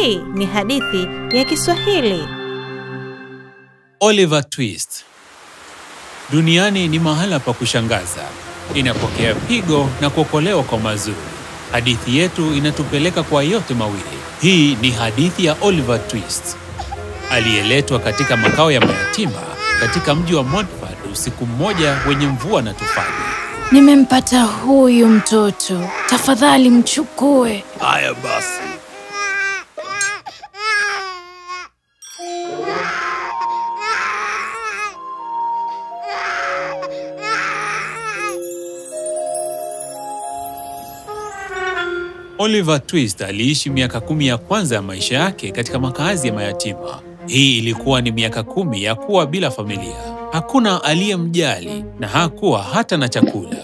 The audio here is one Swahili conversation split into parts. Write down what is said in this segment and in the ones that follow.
Hii ni hadithi ya Kiswahili. Oliver Twist. Duniani ni mahala pa kushangaza. Inapokea pigo na kuokolewa kwa mazuri. Hadithi yetu inatupeleka kwa yote mawili. Hii ni hadithi ya Oliver Twist. Aliyeletwa katika makao ya mayatima katika mji wa Mudford usiku mmoja wenye mvua na tufani. Nimempata huyu mtoto. Tafadhali mchukue. Haya basi. Oliver Twist aliishi miaka 10 ya kwanza ya maisha yake katika makazi ya mayatima. Hii ilikuwa ni miaka 10 ya kuwa bila familia. Hakuna aliyemjali na hakuwa hata na chakula.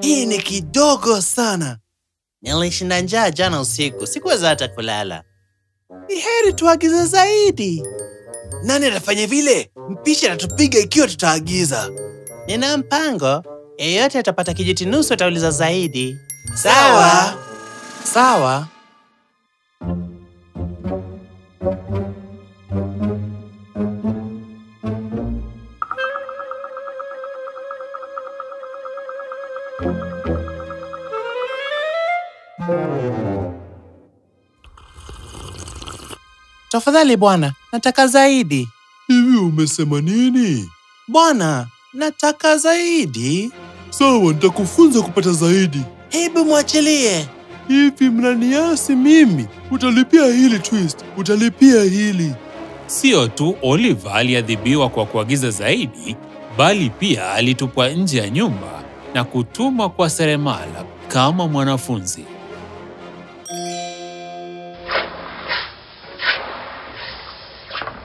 Hii ni kidogo sana. Nilishinda njaa jana usiku, sikuweza hata kulala. Ni heri tuagize zaidi. Nani atafanya vile? Mpishi atatupiga ikiwa tutaagiza. Nina mpango, yeyote atapata kijiti nusu atauliza zaidi. Sawa. Sawa. Tafadhali bwana, nataka zaidi. Hivi umesema nini? Bwana, nataka zaidi. Sawa, nitakufunza kupata zaidi. Hebu mwachilie. Hivi mnaniasi mimi? Utalipia hili Twist, utalipia hili. Sio tu Oliver aliadhibiwa kwa kuagiza zaidi, bali pia alitupwa nje ya nyumba na kutumwa kwa seremala kama mwanafunzi.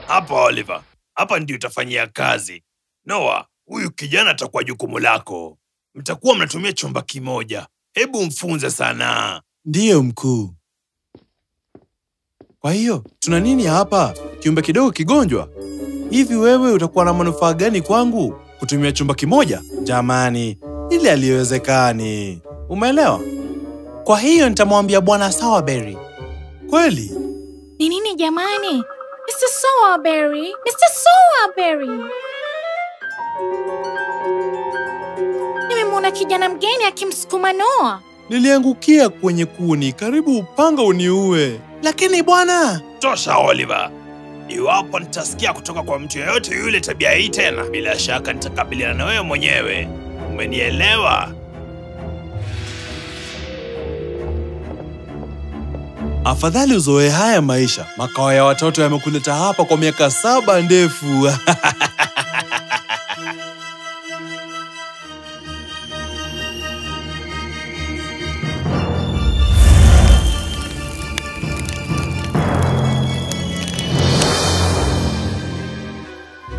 Hapa Oliver, hapa ndio utafanyia kazi. Noah, huyu kijana atakuwa jukumu lako. Mtakuwa mnatumia chumba kimoja. Hebu mfunze sana. Ndiyo mkuu. Kwa hiyo, tuna nini hapa? Kiumbe kidogo kigonjwa? Hivi wewe utakuwa na manufaa gani kwangu? Kutumia chumba kimoja? Jamani, ile haliwezekani. Umeelewa? Kwa hiyo nitamwambia bwana Sowerberry. Kweli? Ni nini jamani? Mr. Sowerberry! Mr. Sowerberry! Nimemwona kijana mgeni akimsukuma Noah. Niliangukia kwenye kuni, karibu upanga uniue. Lakini bwana! Tosha Oliver! Iwapo nitasikia kutoka kwa mtu yeyote yule tabia hii tena, bila shaka nitakabiliana na wewe mwenyewe. Umenielewa? Afadhali uzoe haya maisha. Makao ya watoto yamekuleta hapa kwa miaka 7 ndefu.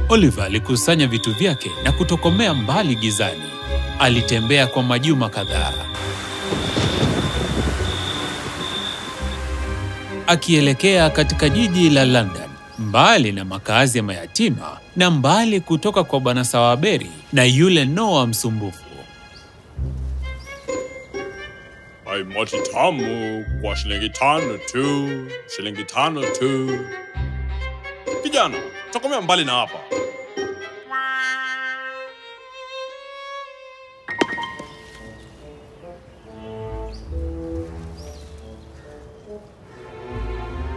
Oliver alikusanya vitu vyake na kutokomea mbali gizani. Alitembea kwa majuma kadhaa, akielekea katika jiji la London, mbali na makazi ya mayatima na mbali kutoka kwa bwana Sowerberry na yule Noah msumbufu. Maimoti tamu kwa shilingi 5 tu, shilingi 5 tu. Kijana, tokomea mbali na hapa.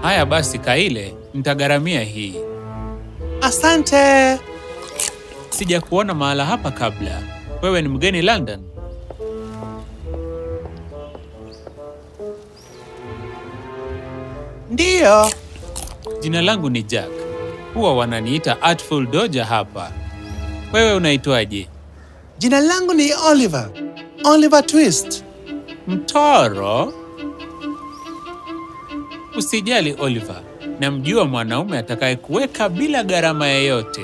Haya basi Kaile, nitagharamia hii. Asante. Sijakuona mahala hapa kabla. Wewe ni mgeni London? Ndiyo. Jina langu ni Jack. Huwa wananiita Artful Dodger hapa. Wewe unaitwaje? Jina langu ni Oliver. Oliver Twist. Mtoro? Usijali Oliver, namjua mwanaume atakayekuweka bila gharama yoyote.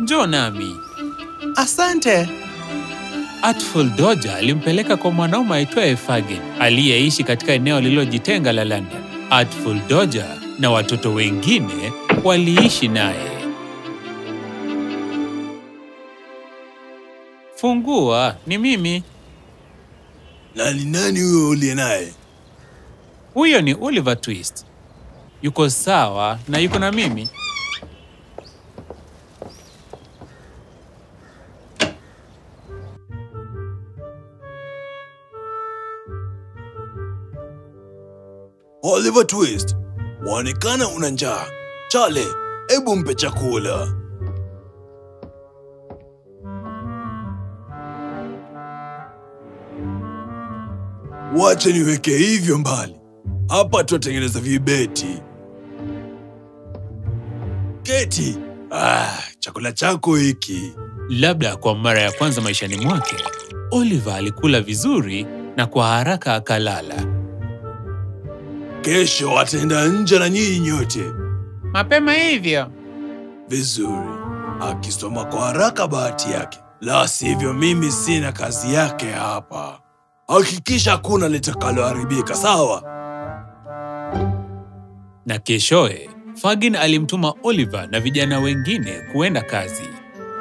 Njoo nami. Asante. Artful Dodger alimpeleka kwa mwanaume aitwaye Fagin, aliyeishi katika eneo lililojitenga la London. Artful Dodger na watoto wengine waliishi naye. Fungua, ni mimi. Nani huyo uliye naye? Huyo ni Oliver Twist. Yuko sawa na yuko na mimi. Oliver Twist, waonekana una njaa. Chale, hebu mpe chakula. Wacha niweke hivyo mbali. Hapa tutatengeneza vibeti. Keti, chakula chako hiki. Labda kwa mara ya kwanza maishani mwake, Oliver alikula vizuri na kwa haraka akalala. Kesho ataenda nje na nyinyi nyote. Mapema hivyo. Vizuri. Akisoma kwa haraka bahati yake. La sivyo mimi sina kazi yake hapa. Hakikisha kuna litakaloharibika, sawa? Na keshoe, Fagin alimtuma Oliver na vijana wengine kuenda kazi.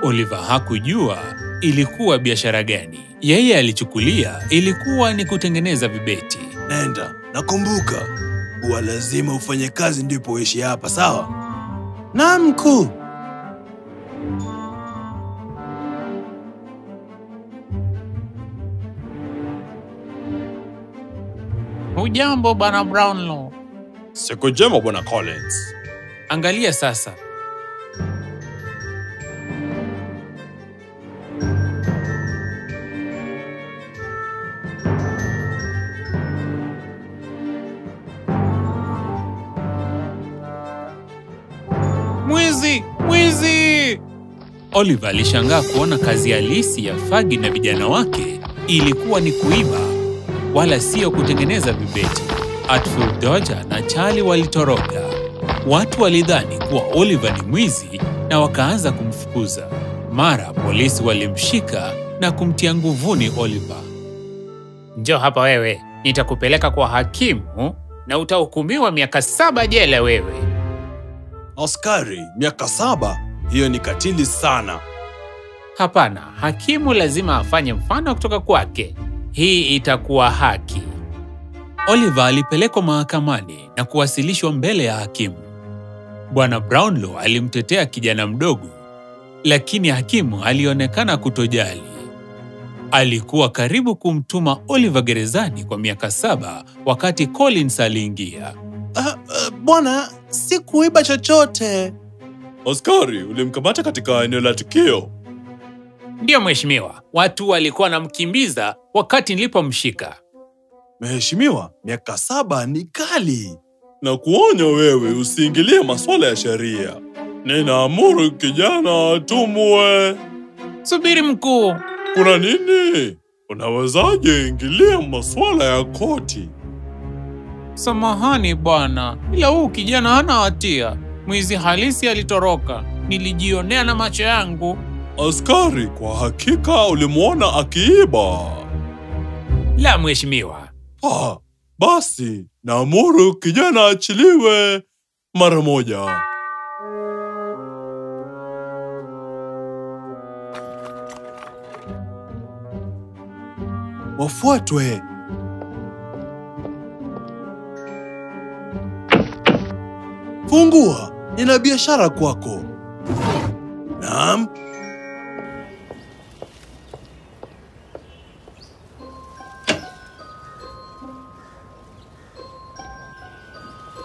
Oliver hakujua ilikuwa biashara gani. Yeye alichukulia ilikuwa ni kutengeneza vibeti. Nenda, nakumbuka. Huwa lazima ufanye kazi ndipo uishi hapa, sawa? Naam mkuu. Hujambo bwana Brownlow. Siku njema bwana Collins. Angalia sasa. Mwizi! Oliver alishangaa kuona kazi halisi ya Fagin na vijana wake ilikuwa ni kuiba, wala sio kutengeneza vibeti. Artful Dodger na Charlie walitoroka. Watu walidhani kuwa Oliver ni mwizi na wakaanza kumfukuza. Mara polisi walimshika na kumtia nguvuni Oliver. Njoo hapa wewe, nitakupeleka kwa hakimu na utahukumiwa miaka 7 jela wewe. Askari, miaka 7? Hiyo ni katili sana. Hapana, hakimu lazima afanye mfano kutoka kwake. Hii itakuwa haki. Oliver alipelekwa mahakamani na kuwasilishwa mbele ya hakimu. Bwana Brownlow alimtetea kijana mdogo, lakini hakimu alionekana kutojali. Alikuwa karibu kumtuma Oliver gerezani kwa miaka 7 wakati Collins aliingia. Bwana, sikuiba chochote. Askari, ulimkamata katika eneo la tukio. Ndio mheshimiwa, watu walikuwa wanamkimbiza wakati nilipomshika. Mheshimiwa, miaka 7 ni kali. Na kuonya wewe usiingilie masuala ya sheria. Ninaamuru kijana atumwe. Subiri mkuu. Kuna nini? Unawezaje ingilia masuala ya koti? Samahani bwana, ila huyu kijana hana hatia. Mwizi halisi alitoroka. Nilijionea na macho yangu. Askari, kwa hakika ulimuona akiiba? La mheshimiwa. Basi naamuru kijana achiliwe mara moja. Wafuatwe. Fungua, nina biashara kwako. Naam.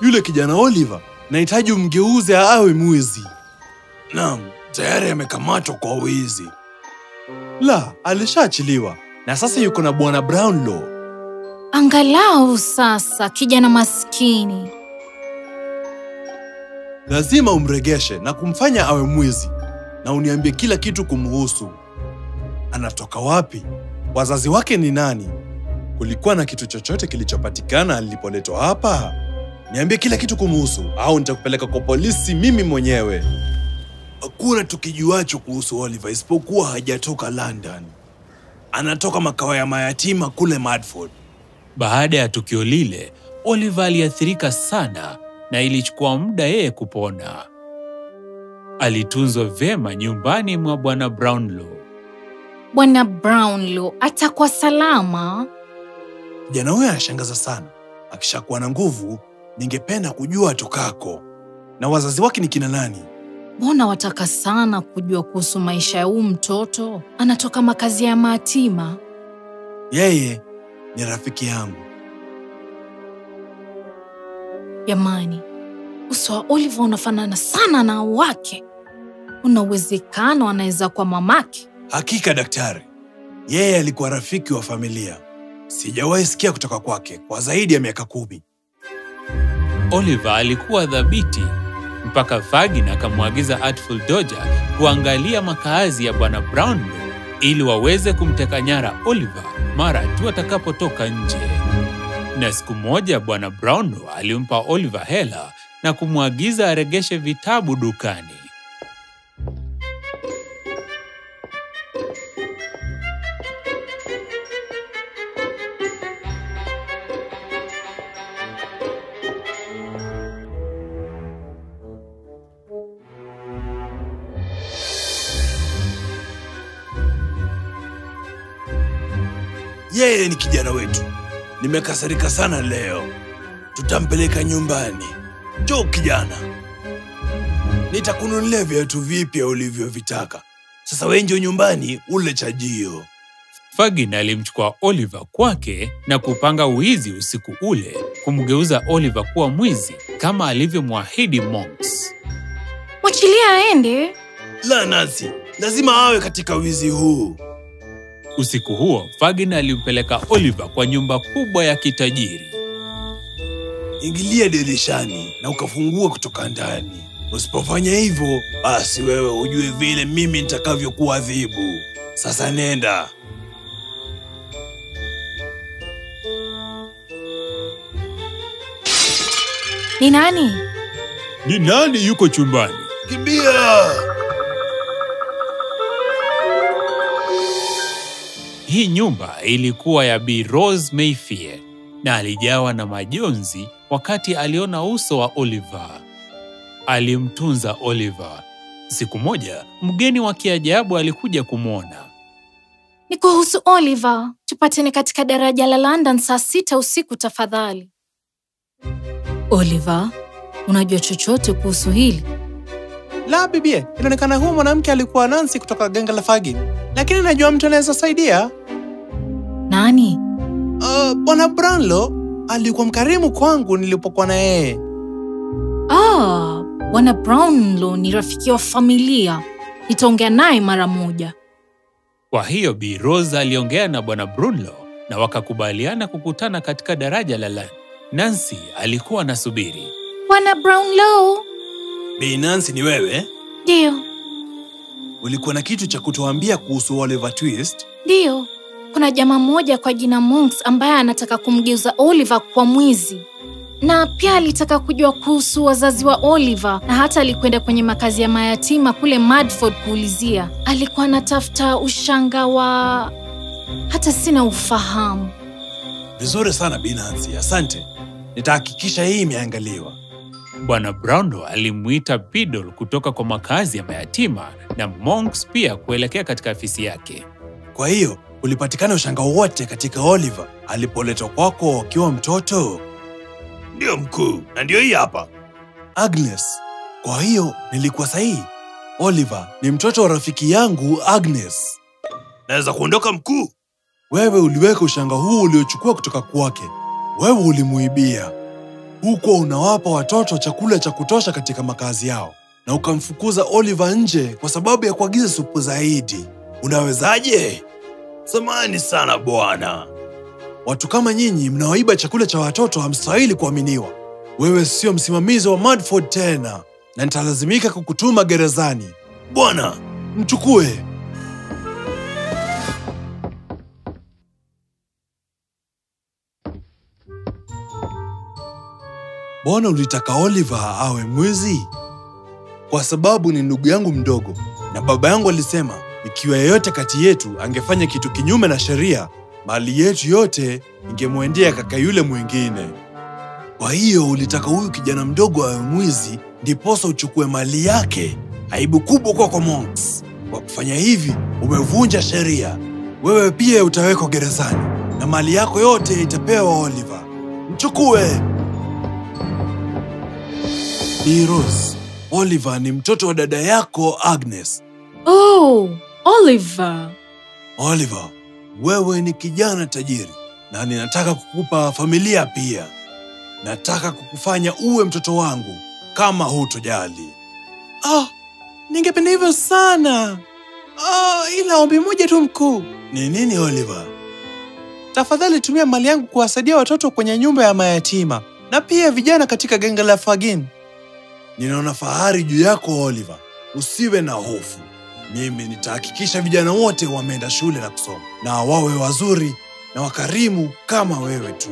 Yule kijana Oliver, nahitaji umgeuze awe mwizi. Naam, tayari amekamatwa kwa wizi. La, alishaachiliwa. Na sasa yuko na bwana Brownlow. Angalau sasa kijana maskini. Lazima umregeshe na kumfanya awe mwizi. Na uniambie kila kitu kumhusu. Anatoka wapi? Wazazi wake ni nani? Kulikuwa na kitu chochote kilichopatikana alipoletwa hapa? Niambie kila kitu kumhusu, au nitakupeleka kwa polisi mimi mwenyewe. Hakuna tukijuacho kuhusu Oliver isipokuwa hajatoka London. Anatoka makao ya mayatima kule Mudford. Baada ya tukio lile, Oliver aliathirika sana na ilichukua muda yeye kupona. Alitunzwa vema nyumbani mwa bwana Brownlow. Bwana Brownlow atakuwa salama? Kijana huyo anashangaza sana. Akishakuwa na nguvu, ningependa kujua tokako. Na wazazi wake ni kina nani? Mbona wataka sana kujua kuhusu maisha ya huyu mtoto? Anatoka makazi ya matima. Yeye ni rafiki yangu. Jamani, uso wa Oliver unafanana sana na wake. Una uwezekano anaweza kuwa mamake. Hakika daktari. Yeye alikuwa rafiki wa familia. Sijawahi sikia kutoka kwake kwa zaidi ya miaka 10. Oliver alikuwa dhabiti mpaka Fagin akamwagiza Artful Dodger kuangalia makaazi ya Bwana Brownlow ili waweze kumteka nyara Oliver mara tu atakapotoka nje. Na siku moja Bwana Brownlow alimpa Oliver hela na kumwagiza aregeshe vitabu dukani. Yeye ni kijana wetu. Nimekasirika sana leo. Tutampeleka nyumbani. Njoo kijana. Nitakununulia viatu vipya ulivyovitaka. Sasa wewe njoo nyumbani ule chajio. Fagin alimchukua Oliver kwake na kupanga uizi usiku ule, kumgeuza Oliver kuwa mwizi kama alivyomwahidi Monks. Mwachilia aende. La Nancy, lazima awe katika wizi huu. Usiku huo, Fagin alimpeleka Oliver kwa nyumba kubwa ya kitajiri. Ingilia dirishani na ukafungua kutoka ndani. Usipofanya hivyo, basi wewe ujue vile mimi nitakavyokuadhibu. Sasa nenda. Ni nani? Ni nani yuko chumbani? Kimbia! Hii nyumba ilikuwa ya Bi Rose Mayfield na alijawa na majonzi wakati aliona uso wa Oliver. Alimtunza Oliver. Siku moja, mgeni wa kiajabu alikuja kumwona. Ni kuhusu Oliver. Tupatane katika daraja la London saa 6 usiku tafadhali. Oliver, unajua chochote kuhusu hili? La bibie, inaonekana huyu mwanamke alikuwa Nancy kutoka genge la Fagin. Lakini najua mtu anaweza saidia. Nani? Bwana Brownlow alikuwa mkarimu kwangu nilipokuwa na yeye. Bwana Brownlow ni rafiki wa familia. Nitaongea naye mara moja. Kwa hiyo Bi Rose aliongea na Bwana Brownlow na wakakubaliana kukutana katika daraja la London. Nancy alikuwa anasubiri. Bwana Brownlow? Bi Nancy ni wewe? Ndio. Ulikuwa na kitu cha kutuambia kuhusu Oliver Twist? Ndio. Kuna jamaa moja kwa jina Monks ambaye anataka kumgeuza Oliver kwa mwizi. Na pia alitaka kujua kuhusu wazazi wa Oliver na hata alikwenda kwenye makazi ya mayatima kule Mudford kuulizia. Alikuwa anatafuta ushanga wa hata sina ufahamu. Vizuri sana Bi Nancy, asante. Nitahakikisha hii imeangaliwa. Bwana Brownlow alimuita Pidol kutoka kwa makazi ya mayatima na Monks pia kuelekea katika afisi yake. Kwa hiyo, ulipatikana ushanga wote katika Oliver alipoletwa kwako akiwa mtoto? Ndio mkuu, na ndio hii hapa. Agnes. Kwa hiyo, nilikuwa sahihi. Oliver ni mtoto wa rafiki yangu Agnes. Naweza kuondoka mkuu. Wewe uliweka ushanga huu uliochukua kutoka kwake. Wewe ulimuibia. Huko unawapa watoto chakula cha kutosha katika makazi yao. Na ukamfukuza Oliver nje kwa sababu ya kuagiza supu zaidi. Unawezaje? Samahani sana bwana. Watu kama nyinyi mnaoiba chakula cha watoto hamstahili kuaminiwa. Wewe sio msimamizi wa Mudford tena. Na nitalazimika kukutuma gerezani. Bwana, mchukue. Mbona ulitaka Oliver awe mwizi? Kwa sababu ni ndugu yangu mdogo. Na baba yangu alisema, ikiwa yeyote kati yetu angefanya kitu kinyume na sheria, mali yetu yote ingemwendea kaka yule mwingine. Kwa hiyo ulitaka huyu kijana mdogo awe mwizi, ndiposa uchukue mali yake. Aibu kubwa kwa Monks. Kwa kufanya hivi, umevunja sheria. Wewe pia utawekwa gerezani. na mali yako yote itapewa Oliver. Mchukue. Ni Rose. Oliver ni mtoto wa dada yako Agnes. Oh, Oliver. Oliver, wewe ni kijana tajiri na ninataka kukupa familia pia. Nataka kukufanya uwe mtoto wangu kama hutojali. Oh, ningependa hivyo sana. Oh, ila ombi moja tu mkuu. Ni nini Oliver? Tafadhali tumia mali yangu kuwasaidia watoto kwenye nyumba ya mayatima na pia vijana katika genge la Fagin. Ninaona fahari juu yako Oliver. Usiwe na hofu. Mimi nitahakikisha vijana wote wameenda shule na kusoma na wawe wazuri na wakarimu kama wewe tu.